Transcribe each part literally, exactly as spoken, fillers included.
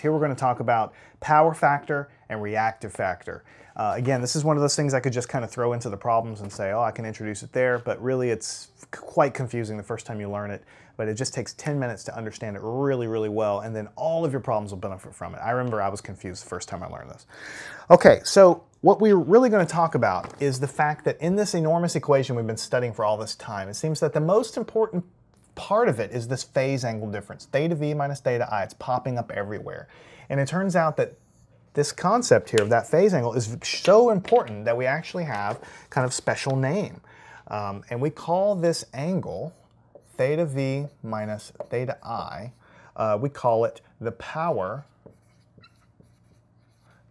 Here we're going to talk about power factor and reactive factor. Uh, again, this is one of those things I could just kind of throw into the problems and say, oh, I can introduce it there, but really it's quite confusing the first time you learn it, but it just takes ten minutes to understand it really, really well, and then all of your problems will benefit from it. I remember I was confused the first time I learned this. Okay, so what we're really going to talk about is the fact that in this enormous equation we've been studying for all this time, it seems that the most important part of it is this phase angle difference, theta v minus theta i. It's popping up everywhere. And it turns out that this concept here of that phase angle is so important that we actually have kind of special name. Um, and we call this angle, theta v minus theta i, uh, we call it the power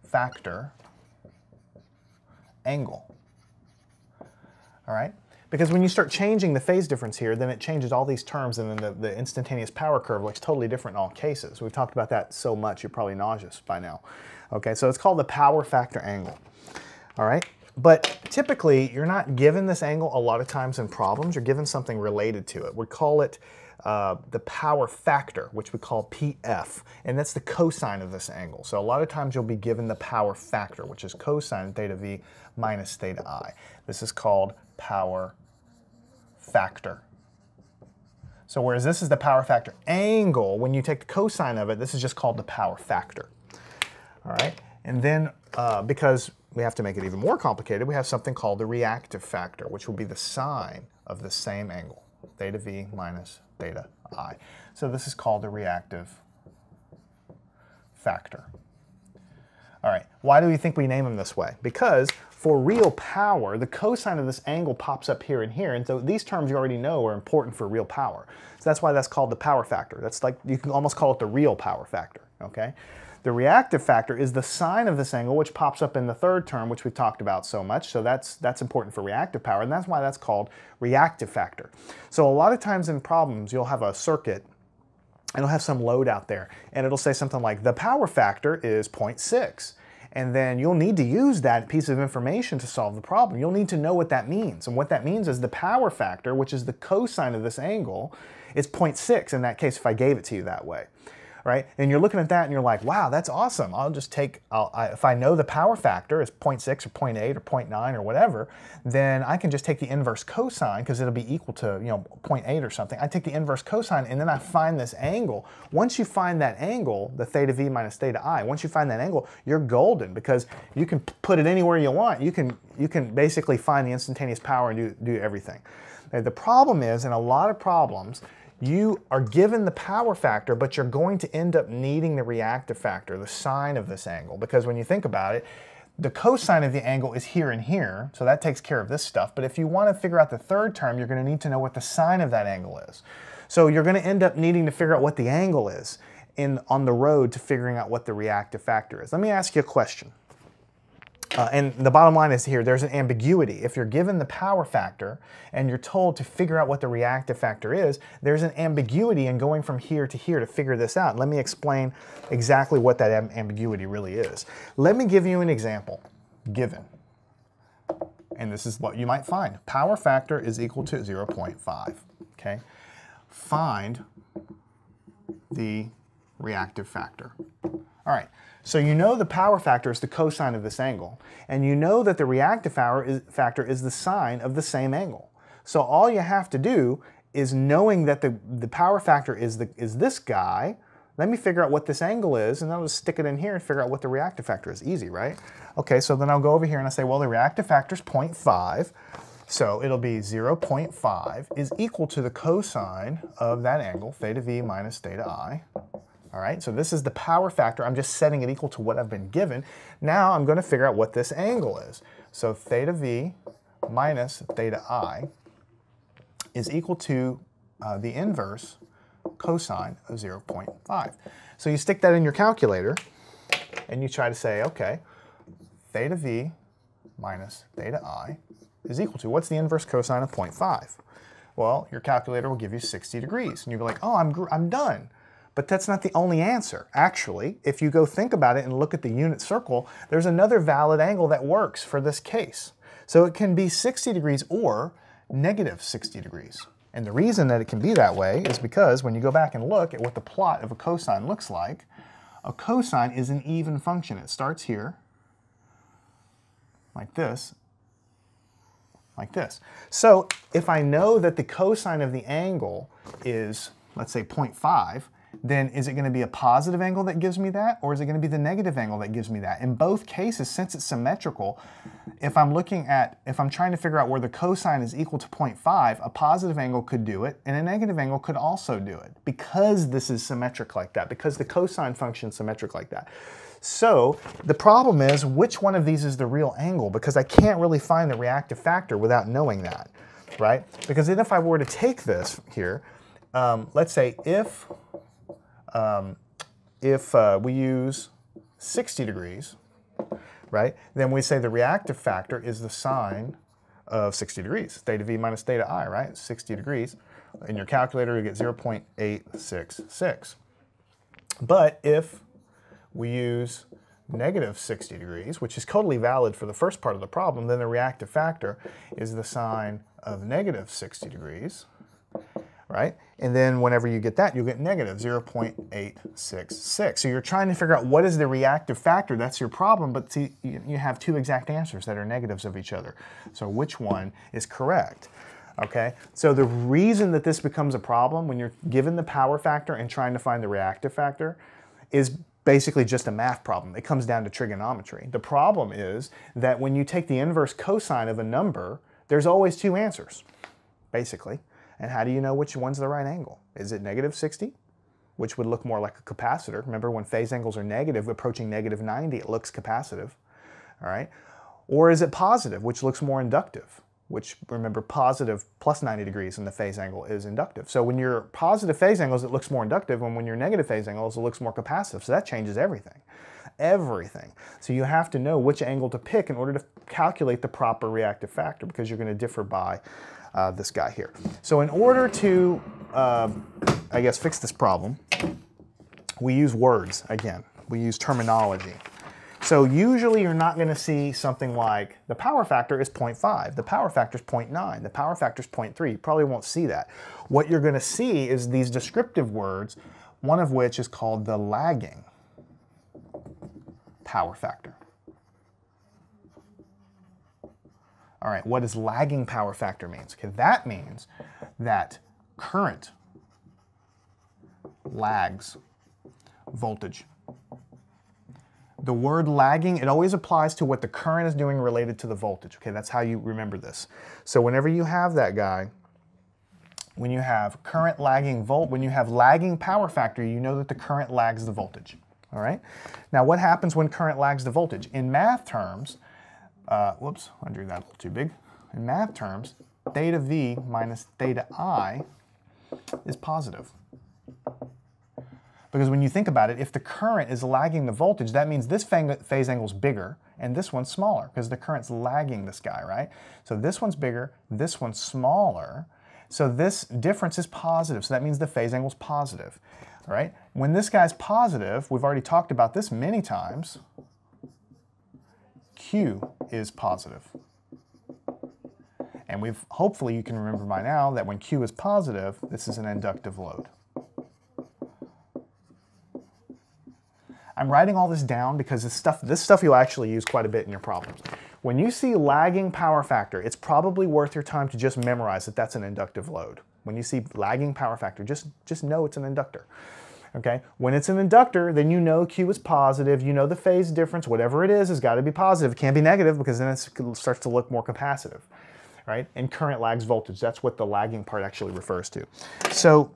factor angle. All right? Because when you start changing the phase difference here, then it changes all these terms, and then the, the instantaneous power curve looks totally different in all cases. We've talked about that so much, you're probably nauseous by now. Okay, so it's called the power factor angle. All right, but typically you're not given this angle a lot of times in problems, you're given something related to it. We call it uh, the power factor, which we call P F, and that's the cosine of this angle. So a lot of times you'll be given the power factor, which is cosine theta v minus theta i. This is called power factor. So whereas this is the power factor angle, when you take the cosine of it, this is just called the power factor. All right, and then uh, because we have to make it even more complicated, we have something called the reactive factor, which will be the sine of the same angle, theta v minus theta i. So this is called the reactive factor. All right, why do we think we name them this way? Because for real power, the cosine of this angle pops up here and here, and so these terms you already know are important for real power. So that's why that's called the power factor. That's like, you can almost call it the real power factor, okay? The reactive factor is the sine of this angle, which pops up in the third term, which we've talked about so much, so that's, that's important for reactive power, and that's why that's called reactive factor. So a lot of times in problems, you'll have a circuit, and it'll have some load out there, and it'll say something like, the power factor is zero point six. And then you'll need to use that piece of information to solve the problem. You'll need to know what that means. And what that means is the power factor, which is the cosine of this angle, is zero point six in that case if I gave it to you that way. Right? And you're looking at that and you're like, wow, that's awesome. I'll just take, I'll, I, if I know the power factor is zero point six or zero point eight or zero point nine or whatever, then I can just take the inverse cosine because it'll be equal to, you know, zero point eight or something. I take the inverse cosine and then I find this angle. Once you find that angle, the theta v minus theta i, once you find that angle, you're golden because you can put it anywhere you want. You can, you can basically find the instantaneous power and do, do everything. Now, the problem is, in a lot of problems, you are given the power factor, but you're going to end up needing the reactive factor, the sine of this angle, because when you think about it, the cosine of the angle is here and here, so that takes care of this stuff, but if you want to figure out the third term, you're going to need to know what the sine of that angle is. So you're going to end up needing to figure out what the angle is in, on the road to figuring out what the reactive factor is. Let me ask you a question. Uh, and the bottom line is here, there's an ambiguity. If you're given the power factor and you're told to figure out what the reactive factor is, there's an ambiguity in going from here to here to figure this out. Let me explain exactly what that amb ambiguity really is. Let me give you an example given. And this is what you might find. Power factor is equal to zero point five, okay? Find the reactive factor. All right, so you know the power factor is the cosine of this angle, and you know that the reactive factor is the sine of the same angle. So all you have to do is, knowing that the, the power factor is, the, is this guy, let me figure out what this angle is, and I'll just stick it in here and figure out what the reactive factor is. Easy, right? Okay, so then I'll go over here and I say, well, the reactive factor is zero point five, so it'll be zero point five is equal to the cosine of that angle, theta v minus theta i. All right, so this is the power factor. I'm just setting it equal to what I've been given. Now I'm going to figure out what this angle is. So theta v minus theta i is equal to uh, the inverse cosine of zero point five. So you stick that in your calculator and you try to say, okay, theta v minus theta i is equal to, what's the inverse cosine of zero point five? Well, your calculator will give you sixty degrees. And you'll be like, oh, I'm, I'm done. But that's not the only answer. Actually, if you go think about it and look at the unit circle, there's another valid angle that works for this case. So it can be sixty degrees or negative sixty degrees. And the reason that it can be that way is because when you go back and look at what the plot of a cosine looks like, A cosine is an even function. It starts here, like this, like this. So if I know that the cosine of the angle is, let's say, zero point five, then is it going to be a positive angle that gives me that, or is it going to be the negative angle that gives me that? In both cases, since it's symmetrical, if I'm looking at, if I'm trying to figure out where the cosine is equal to zero point five, a positive angle could do it, and a negative angle could also do it, because this is symmetric like that, because the cosine function is symmetric like that. So the problem is, which one of these is the real angle? Because I can't really find the reactive factor without knowing that, right? Because then if I were to take this here, um, let's say if... Um, if uh, we use sixty degrees, right, then we say the reactive factor is the sine of sixty degrees, theta V minus theta I, right, sixty degrees. In your calculator, you get zero point eight six six. But if we use negative sixty degrees, which is totally valid for the first part of the problem, then the reactive factor is the sine of negative sixty degrees. Right? And then whenever you get that, you'll get negative zero point eight six six. So you're trying to figure out what is the reactive factor. That's your problem, but see, you have two exact answers that are negatives of each other. So which one is correct? Okay? So the reason that this becomes a problem when you're given the power factor and trying to find the reactive factor is basically just a math problem. It comes down to trigonometry. The problem is that when you take the inverse cosine of a number, there's always two answers, basically. And how do you know which one's the right angle? Is it negative sixty, which would look more like a capacitor? Remember, when phase angles are negative, approaching negative ninety, it looks capacitive, all right? Or is it positive, which looks more inductive, which, remember, positive plus ninety degrees in the phase angle is inductive. So when you're positive phase angles, it looks more inductive, and when you're negative phase angles, it looks more capacitive. So that changes everything, everything. So you have to know which angle to pick in order to calculate the proper reactive factor, because you're going to differ by Uh, this guy here. So in order to, uh, I guess, fix this problem, we use words again. We use terminology. So usually you're not going to see something like the power factor is zero point five, the power factor is zero point nine, the power factor is zero point three. You probably won't see that. What you're going to see is these descriptive words, one of which is called the lagging power factor. All right, what does lagging power factor means? Okay, that means that current lags voltage. The word lagging, it always applies to what the current is doing related to the voltage. Okay, that's how you remember this. So whenever you have that guy, when you have current lagging volt, when you have lagging power factor, you know that the current lags the voltage. All right? Now what happens when current lags the voltage? In math terms, Uh, whoops, I drew that a little too big. In math terms, theta V minus theta I is positive. Because when you think about it, if the current is lagging the voltage, that means this phase angle is bigger and this one's smaller, because the current's lagging this guy, right? So this one's bigger, this one's smaller. So this difference is positive, so that means the phase angle's positive. All right? When this guy's positive, we've already talked about this many times, Q is positive. And we've, hopefully you can remember by now that when Q is positive, this is an inductive load. I'm writing all this down because this stuff, this stuff you'll actually use quite a bit in your problems. When you see lagging power factor, it's probably worth your time to just memorize that that's an inductive load. When you see lagging power factor, just, just know it's an inductor. Okay, when it's an inductor, then you know Q is positive, you know the phase difference, whatever it is, has got to be positive. It can't be negative, because then it starts to look more capacitive, right? And current lags voltage. That's what the lagging part actually refers to. So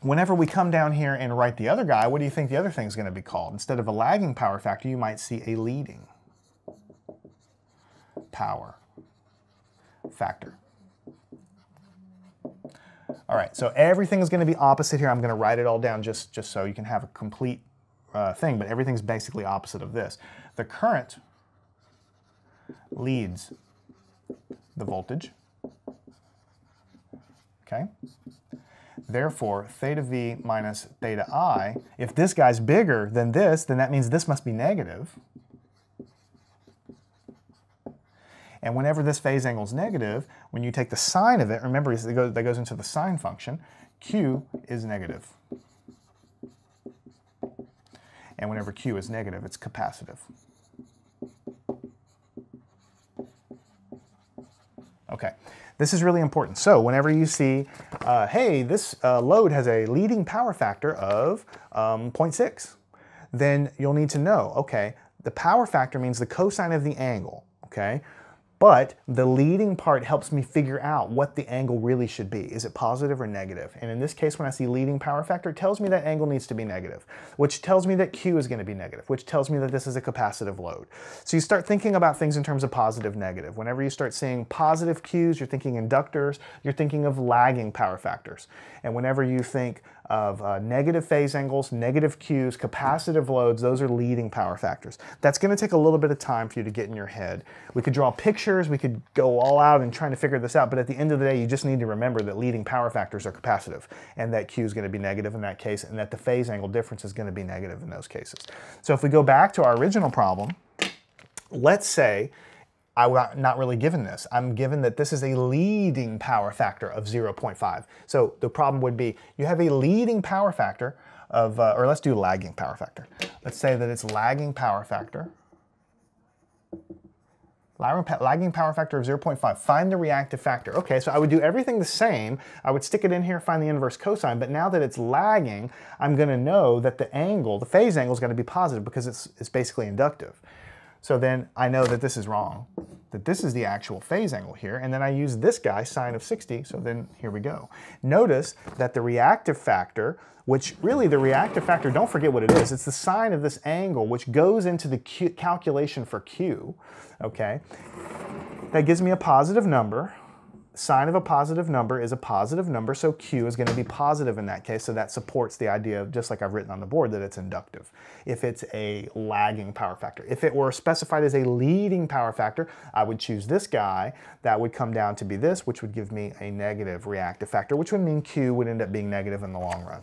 whenever we come down here and write the other guy, what do you think the other thing is going to be called? Instead of a lagging power factor, you might see a leading power factor. All right, so everything is going to be opposite here. I'm going to write it all down just, just so you can have a complete uh, thing, but everything's basically opposite of this. The current leads the voltage, okay? Therefore, theta V minus theta I, if this guy's bigger than this, then that means this must be negative. And whenever this phase angle is negative, when you take the sine of it, remember that goes into the sine function, Q is negative. and whenever Q is negative, it's capacitive. Okay, this is really important. So whenever you see, uh, hey, this uh, load has a leading power factor of um, zero point six, then you'll need to know, okay, the power factor means the cosine of the angle, okay? But the leading part helps me figure out what the angle really should be. Is it positive or negative? And in this case, when I see leading power factor, it tells me that angle needs to be negative, which tells me that Q is going to be negative, which tells me that this is a capacitive load. So you start thinking about things in terms of positive, negative. Whenever you start seeing positive Qs, you're thinking inductors, you're thinking of lagging power factors. And whenever you think of uh, negative phase angles, negative Qs, capacitive loads, those are leading power factors. That's going to take a little bit of time for you to get in your head. We could draw pictures, we could go all out and trying to figure this out, but at the end of the day, you just need to remember that leading power factors are capacitive, and that Q is going to be negative in that case, and that the phase angle difference is going to be negative in those cases. So if we go back to our original problem, let's say I'm not really given this. I'm given that this is a leading power factor of zero point five. So the problem would be you have a leading power factor of, uh, or let's do lagging power factor. Let's say that it's lagging power factor. Lagging power factor of zero point five. Find the reactive factor. Okay, so I would do everything the same. I would stick it in here, find the inverse cosine, but now that it's lagging, I'm gonna know that the angle, the phase angle is gonna be positive because it's, it's basically inductive. So then I know that this is wrong, that this is the actual phase angle here, and then I use this guy, sine of sixty, so then here we go. Notice that the reactive factor, which really the reactive factor, don't forget what it is, it's the sine of this angle which goes into the Q calculation for Q, okay? That gives me a positive number. Sine of a positive number is a positive number, so Q is going to be positive in that case, so that supports the idea of, just like I've written on the board, that it's inductive if it's a lagging power factor. If it were specified as a leading power factor, I would choose this guy. That would come down to be this, which would give me a negative reactive factor, which would mean Q would end up being negative in the long run.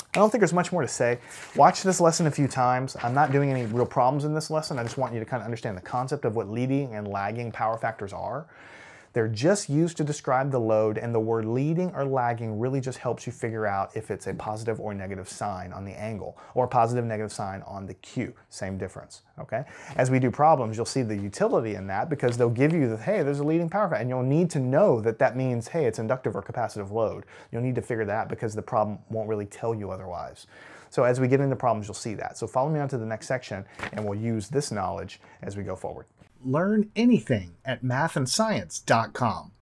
I don't think there's much more to say. Watch this lesson a few times. I'm not doing any real problems in this lesson. I just want you to kind of understand the concept of what leading and lagging power factors are. They're just used to describe the load, and the word leading or lagging really just helps you figure out if it's a positive or negative sign on the angle, or positive negative sign on the Q. Same difference, okay? As we do problems, you'll see the utility in that because they'll give you the, hey, there's a leading power factor, and you'll need to know that that means, hey, it's inductive or capacitive load. You'll need to figure that out because the problem won't really tell you otherwise. So as we get into problems, you'll see that. So follow me on to the next section, and we'll use this knowledge as we go forward. Learn anything at math and science dot com.